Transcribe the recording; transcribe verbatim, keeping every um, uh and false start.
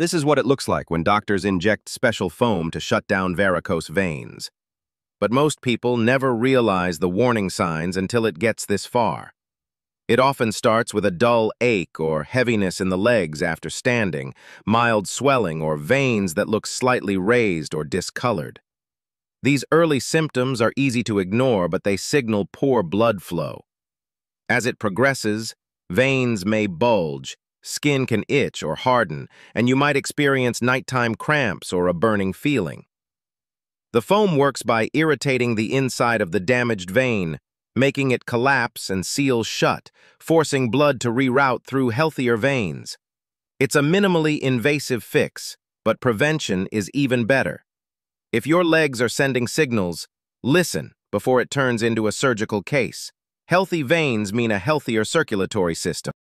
This is what it looks like when doctors inject special foam to shut down varicose veins. But most people never realize the warning signs until it gets this far. It often starts with a dull ache or heaviness in the legs after standing, mild swelling or veins that look slightly raised or discolored. These early symptoms are easy to ignore, but they signal poor blood flow. As it progresses, veins may bulge, skin can itch or harden, and you might experience nighttime cramps or a burning feeling. The foam works by irritating the inside of the damaged vein, making it collapse and seal shut, forcing blood to reroute through healthier veins. It's a minimally invasive fix, but prevention is even better. If your legs are sending signals, listen before it turns into a surgical case. Healthy veins mean a healthier circulatory system.